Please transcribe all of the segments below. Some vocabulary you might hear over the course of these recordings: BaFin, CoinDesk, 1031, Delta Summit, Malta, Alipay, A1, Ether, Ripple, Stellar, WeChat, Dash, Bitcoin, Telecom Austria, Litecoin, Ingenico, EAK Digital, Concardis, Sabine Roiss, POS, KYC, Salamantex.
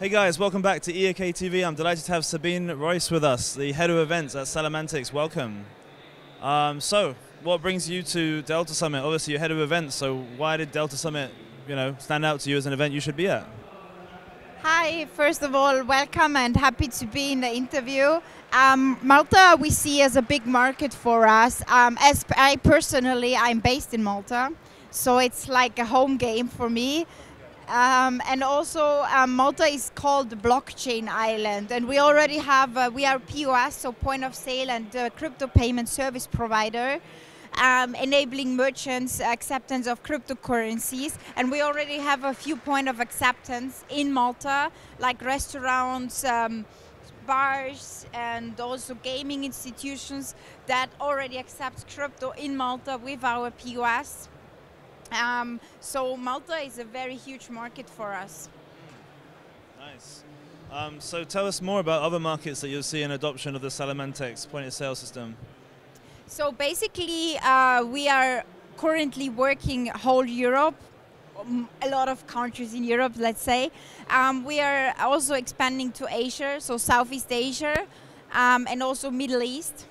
Hey guys, welcome back to EAK TV. I'm delighted to have Sabine Roiss with us, the head of events at Salamantex. Welcome. So, what brings you to Delta Summit? Obviously, you're head of events, so why did Delta Summit, stand out to you as an event you should be at? Hi, first of all, welcome and happy to be in the interview. Malta we see as a big market for us. As I personally, I'm based in Malta, so it's like a home game for me. And also Malta is called Blockchain Island, and we already have, we are POS, so point of sale and crypto payment service provider, enabling merchants acceptance of cryptocurrencies. And we already have a few point of acceptance in Malta, like restaurants, bars, and also gaming institutions that already accept crypto in Malta with our POS. So Malta is a very huge market for us. Nice. So tell us more about other markets that you'll see in adoption of the Salamantex point of sale system. So basically we are currently working whole Europe, a lot of countries in Europe, let's say. We are also expanding to Asia, so Southeast Asia, and also Middle East.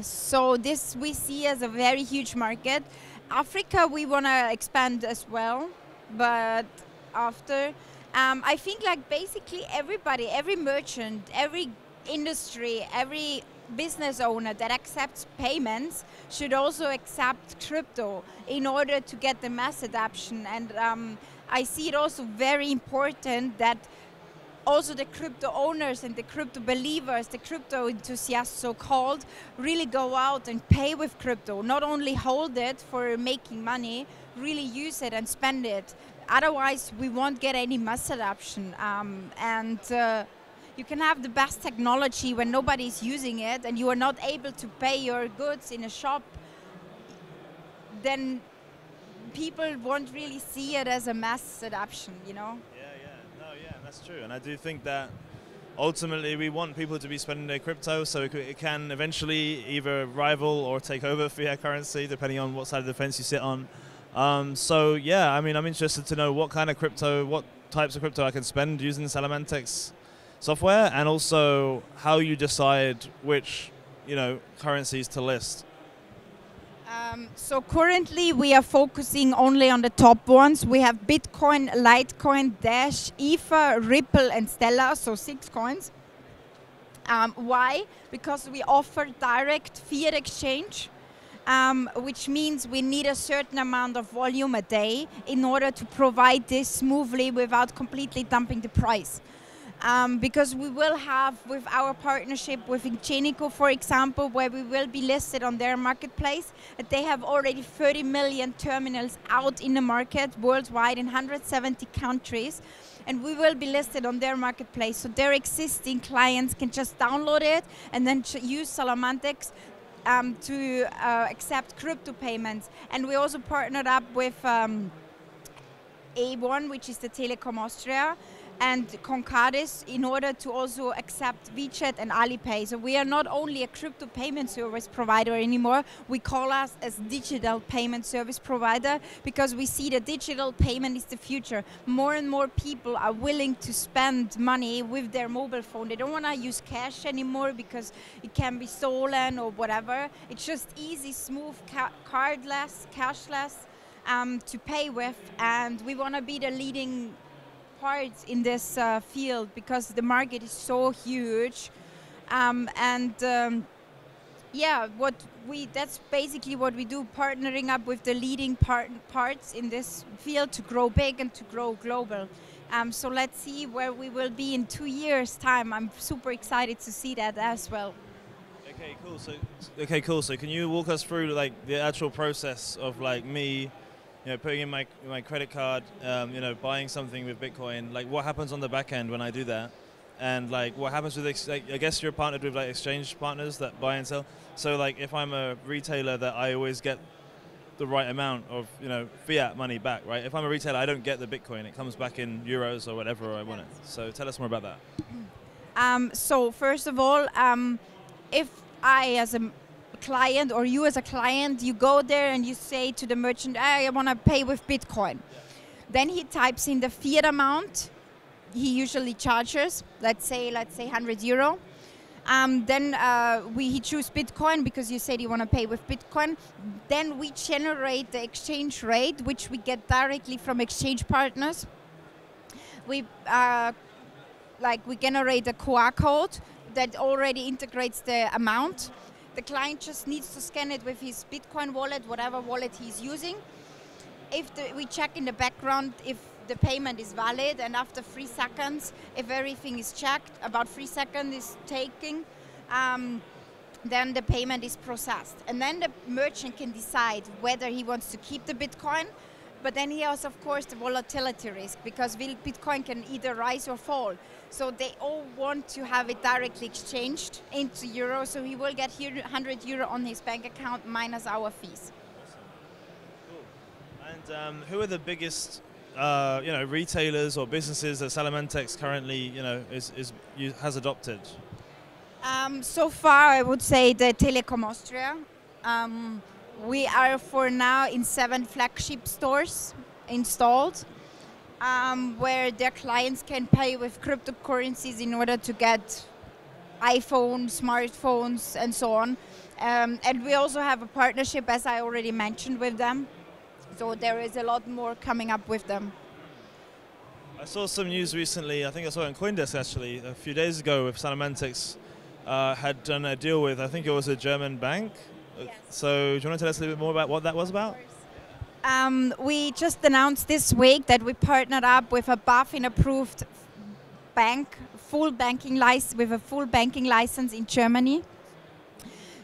So this we see as a very huge market. Africa we want to expand as well, but after I think like basically everybody, every merchant, every industry, every business owner that accepts payments should also accept crypto in order to get the mass adoption. And I see it also very important that also the crypto owners and the crypto believers, the crypto enthusiasts so-called, really go out and pay with crypto. Not only hold it for making money, really use it and spend it. Otherwise, we won't get any mass adoption. You can have the best technology when nobody is using it and you are not able to pay your goods in a shop, then people won't really see it as a mass adoption, That's true, and I do think that ultimately we want people to be spending their crypto, so it can eventually either rival or take over fiat currency, depending on what side of the fence you sit on. So yeah, I mean, I'm interested to know what types of crypto I can spend using the Salamantex software, and also how you decide which currencies to list. So currently we are focusing only on the top ones. We have Bitcoin, Litecoin, Dash, Ether, Ripple and Stellar, so 6 coins. Why? Because we offer direct fiat exchange, which means we need a certain amount of volume a day in order to provide this smoothly without completely dumping the price. Because we will have, with our partnership with Ingenico, for example, where we will be listed on their marketplace, that they have already 30 million terminals out in the market worldwide in 170 countries, and we will be listed on their marketplace. So their existing clients can just download it and then use Salamantex to accept crypto payments. And we also partnered up with A1, which is the Telecom Austria, and Concardis in order to also accept WeChat and Alipay. So we are not only a crypto payment service provider anymore, we call us as digital payment service provider because we see that digital payment is the future. More and more people are willing to spend money with their mobile phone. They don't want to use cash anymore because it can be stolen or whatever. It's just easy, smooth, cardless, cashless to pay with, and we want to be the leading parts in this field because the market is so huge, yeah, that's basically what we do, partnering up with the leading parts in this field to grow big and to grow global. So let's see where we will be in 2 years' time. I'm super excited to see that as well. Okay, cool. So, can you walk us through like the actual process of like me? Putting in my credit card, buying something with Bitcoin. Like, what happens on the back end when I do that? And like, what happens with I guess you're partnered with like exchange partners that buy and sell. So like, if I'm a retailer, that I always get the right amount of fiat money back, right? If I'm a retailer, I don't get the Bitcoin. It comes back in euros or whatever I want it. So tell us more about that. So first of all, if I as a client or you as a client, you go there and you say to the merchant, I want to pay with Bitcoin. Yeah. Then he types in the fiat amount he usually charges, let's say 100 euro. Then he chose Bitcoin because you said you want to pay with Bitcoin. Then we generate the exchange rate, which we get directly from exchange partners. We generate a QR code that already integrates the amount. The client just needs to scan it with his Bitcoin wallet, whatever wallet he's using. We check in the background if the payment is valid, and after 3 seconds, if everything is checked, about 3 seconds is taking, then the payment is processed. And then the merchant can decide whether he wants to keep the Bitcoin, but then he has, of course, the volatility risk, because Bitcoin can either rise or fall. So they all want to have it directly exchanged into euro, so he will get 100 euro on his bank account minus our fees. Awesome. Cool. And who are the biggest retailers or businesses that Salamantex currently, has adopted? So far, I would say the Telecom Austria. We are for now in 7 flagship stores installed, where their clients can pay with cryptocurrencies in order to get iPhones, smartphones, and so on. And we also have a partnership, as I already mentioned, with them. So there is a lot more coming up with them. I saw some news recently, I think I saw it on CoinDesk actually, a few days ago, with Salamantex had done a deal with, I think it was a German bank. Yes. So do you want to tell us a little bit more about what that was about? We just announced this week that we partnered up with a BaFin approved bank, with a full banking license in Germany.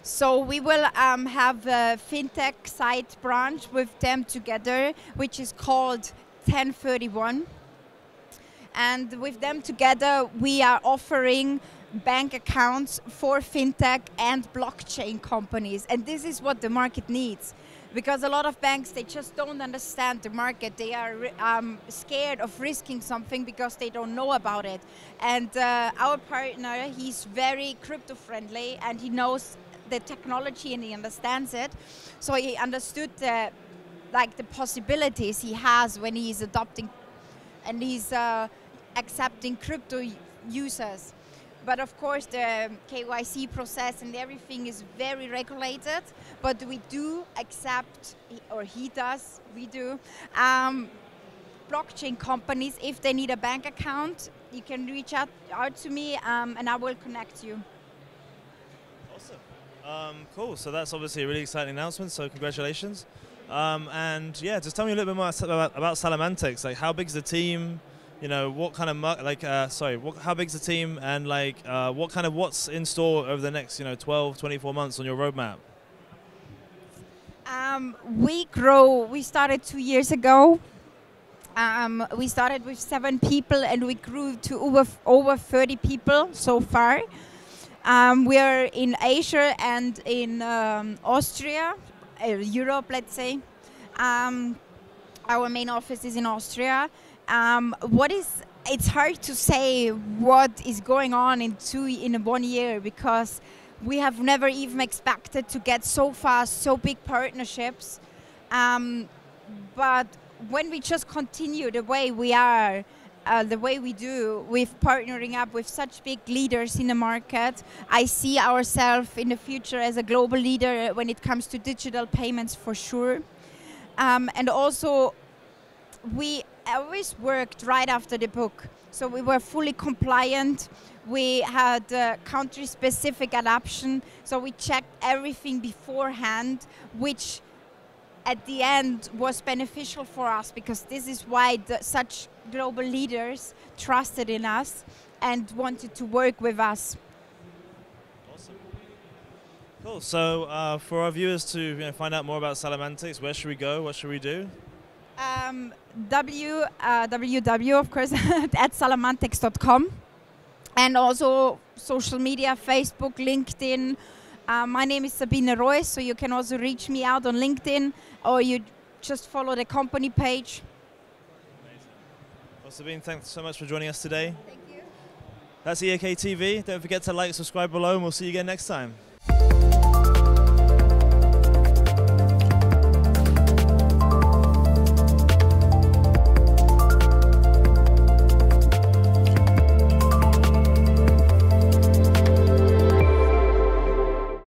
So we will have a fintech side branch with them together, which is called 1031. And with them together, we are offering bank accounts for fintech and blockchain companies. And this is what the market needs, because a lot of banks, they just don't understand the market. They are scared of risking something because they don't know about it. And our partner, he's very crypto friendly, and he knows the technology and he understands it. So he understood the possibilities he has when he's adopting and he's accepting crypto users. But of course, the KYC process and everything is very regulated, but we do accept, or he does, we do, blockchain companies. If they need a bank account, you can reach out to me and I will connect you. Awesome. Cool, so that's obviously a really exciting announcement, so congratulations. And yeah, just tell me a little bit more about Salamantex, like how big's the team? What kind of how big's the team, and what's in store over the next 12, 24 months on your roadmap? We started 2 years ago. We started with 7 people and we grew to over 30 people so far. We are in Asia and in Austria, Europe, let's say. Our main office is in Austria. It's hard to say what is going on in 1 year, because we have never even expected to get so fast, so big partnerships. But when we just continue the way we are, the way we do, with partnering up with such big leaders in the market, I see ourselves in the future as a global leader when it comes to digital payments, for sure. And also, we always worked right after the book. So we were fully compliant. We had country-specific adoption. So we checked everything beforehand, which at the end was beneficial for us, because this is why such global leaders trusted in us and wanted to work with us. Awesome. Cool. So for our viewers to find out more about Salamantex, where should we go? What should we do? www, of course, at salamantex.com, and also social media, Facebook, LinkedIn. My name is Sabine Roiss, so you can also reach me out on LinkedIn, or you just follow the company page. Amazing. Well, Sabine, thanks so much for joining us today. Thank you. That's EAK TV. Don't forget to like, subscribe below, and we'll see you again next time.